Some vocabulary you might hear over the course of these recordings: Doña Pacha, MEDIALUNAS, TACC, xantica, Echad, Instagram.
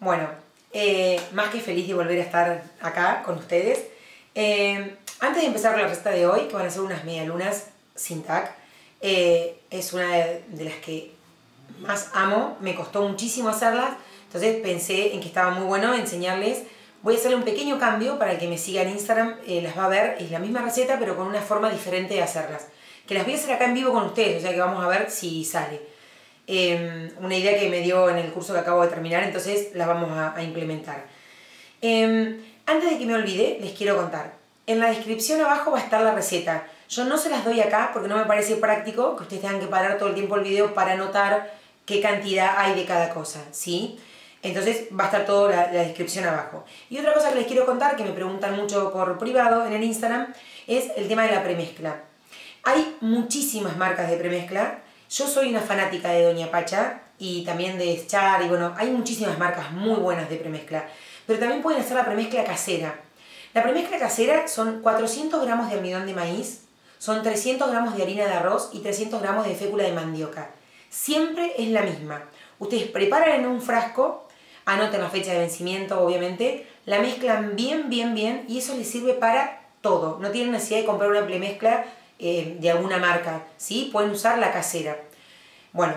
Bueno, más que feliz de volver a estar acá con ustedes. Antes de empezar con la receta de hoy, que van a ser unas medialunas sin TACC, es una de las que más amo, me costó muchísimo hacerlas, entonces pensé en que estaba muy bueno enseñarles. Voy a hacerle un pequeño cambio para el que me siga en Instagram, las va a ver, es la misma receta pero con una forma diferente de hacerlas, que las voy a hacer acá en vivo con ustedes, o sea que vamos a ver si sale. Una idea que me dio en el curso que acabo de terminar, entonces las vamos a implementar. Antes de que me olvide, les quiero contar, en la descripción abajo va a estar la receta. Yo no se las doy acá porque no me parece práctico que ustedes tengan que parar todo el tiempo el video para anotar qué cantidad hay de cada cosa, ¿sí? Entonces va a estar toda la descripción abajo. Y otra cosa que les quiero contar, que me preguntan mucho por privado en el Instagram, es el tema de la premezcla. Hay muchísimas marcas de premezcla. Yo soy una fanática de Doña Pacha y también de Echad, y bueno, hay muchísimas marcas muy buenas de premezcla. Pero también pueden hacer la premezcla casera. La premezcla casera son 400 gramos de almidón de maíz, son 300 gramos de harina de arroz y 300 gramos de fécula de mandioca. Siempre es la misma. Ustedes preparan en un frasco, anoten la fecha de vencimiento, obviamente, la mezclan bien y eso les sirve para todo. No tienen necesidad de comprar una premezcla de alguna marca, ¿sí? Pueden usar la casera. Bueno,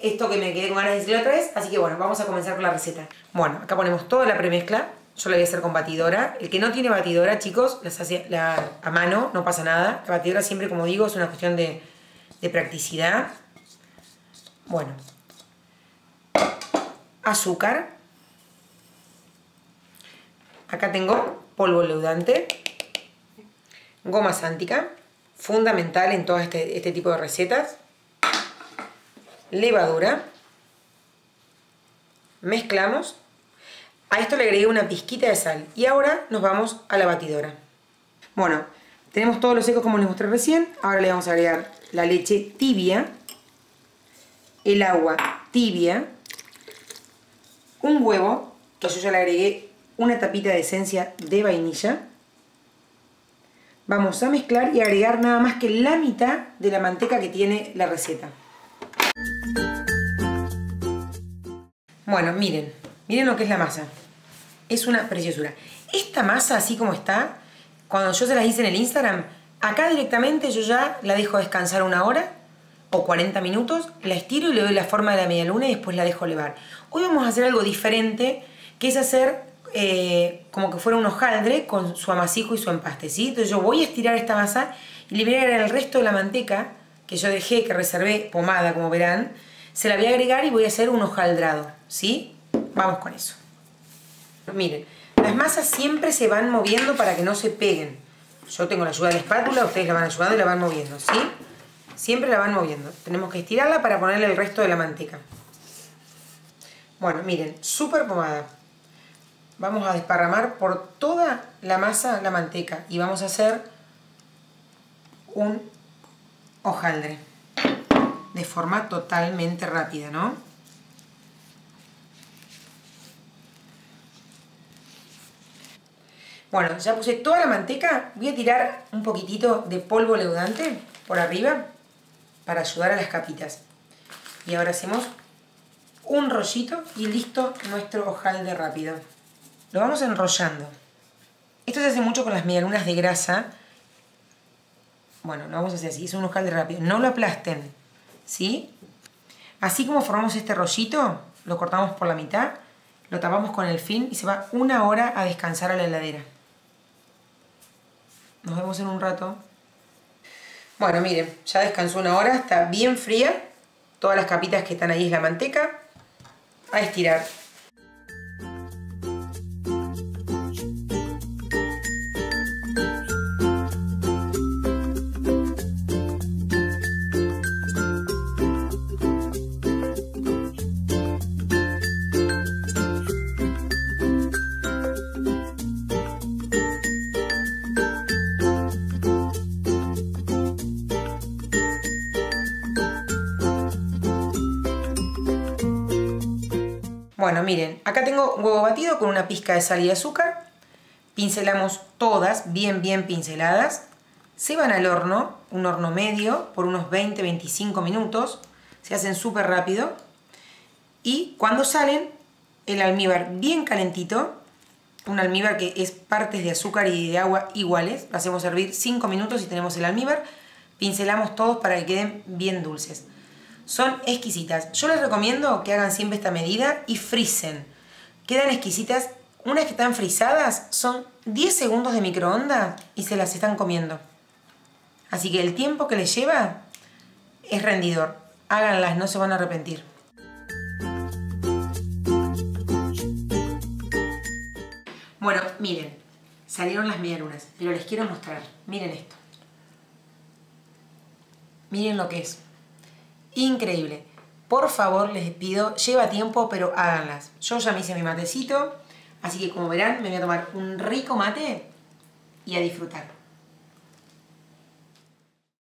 esto que me quedé con ganas de decirlo otra vez, así que bueno, vamos a comenzar con la receta. Bueno, acá ponemos toda la premezcla, yo la voy a hacer con batidora. El que no tiene batidora, chicos, las hace a mano, no pasa nada. La batidora siempre, como digo, es una cuestión de practicidad. Bueno, azúcar. Acá tengo polvo leudante, goma xantica, fundamental en todo este tipo de recetas, levadura, mezclamos, a esto le agregué una pizquita de sal y ahora nos vamos a la batidora. Bueno, tenemos todos los secos como les mostré recién, ahora le vamos a agregar la leche tibia, el agua tibia, un huevo, que yo ya le agregué una tapita de esencia de vainilla. Vamos a mezclar y agregar nada más que la mitad de la manteca que tiene la receta. Bueno, miren lo que es la masa. Es una preciosura. Esta masa, así como está, cuando yo se las hice en el Instagram, acá directamente yo ya la dejo descansar una hora o 40 minutos, la estiro y le doy la forma de la medialuna y después la dejo levar. Hoy vamos a hacer algo diferente, que es hacer como que fuera un hojaldre con su amasijo y su empaste, ¿sí? Entonces yo voy a estirar esta masa y le voy a agregar el resto de la manteca que yo dejé, que reservé pomada, como verán, se la voy a agregar y voy a hacer un hojaldrado, ¿sí? Vamos con eso. Miren, las masas siempre se van moviendo para que no se peguen. Yo tengo la ayuda de la espátula, ustedes la van ayudando y la van moviendo, ¿sí? Siempre la van moviendo. Tenemos que estirarla para ponerle el resto de la manteca. Bueno, miren, súper pomada. Vamos a desparramar por toda la masa la manteca y vamos a hacer un hojaldre de forma totalmente rápida, ¿no? Bueno, ya puse toda la manteca, voy a tirar un poquitito de polvo leudante por arriba para ayudar a las capitas. Y ahora hacemos un rollito y listo nuestro hojaldre rápido. Lo vamos enrollando. Esto se hace mucho con las medialunas de grasa. Bueno, lo vamos a hacer así, es un hojaldre rápido. No lo aplasten, ¿sí? Así como formamos este rollito, lo cortamos por la mitad, lo tapamos con el fin y se va una hora a descansar a la heladera. Nos vemos en un rato. Bueno, miren, ya descansó una hora, está bien fría. Todas las capitas que están ahí es la manteca. A estirar. Bueno, miren, acá tengo un huevo batido con una pizca de sal y azúcar. Pincelamos todas, bien pinceladas. Se van al horno, un horno medio, por unos 20-25 minutos. Se hacen súper rápido. Y cuando salen, el almíbar bien calentito, un almíbar que es partes de azúcar y de agua iguales, lo hacemos hervir 5 minutos y tenemos el almíbar, pincelamos todos para que queden bien dulces. Son exquisitas, yo les recomiendo que hagan siempre esta medida y frisen, quedan exquisitas. Una vez que están frisadas, son 10 segundos de microondas y se las están comiendo. Así que el tiempo que les lleva es rendidor. Háganlas, no se van a arrepentir. Bueno, miren, salieron las medialunas, pero les quiero mostrar. Miren esto. Miren lo que es. Increíble. Por favor, les pido, lleva tiempo, pero háganlas. Yo ya me hice mi matecito. Así que como verán, me voy a tomar un rico mate y a disfrutar.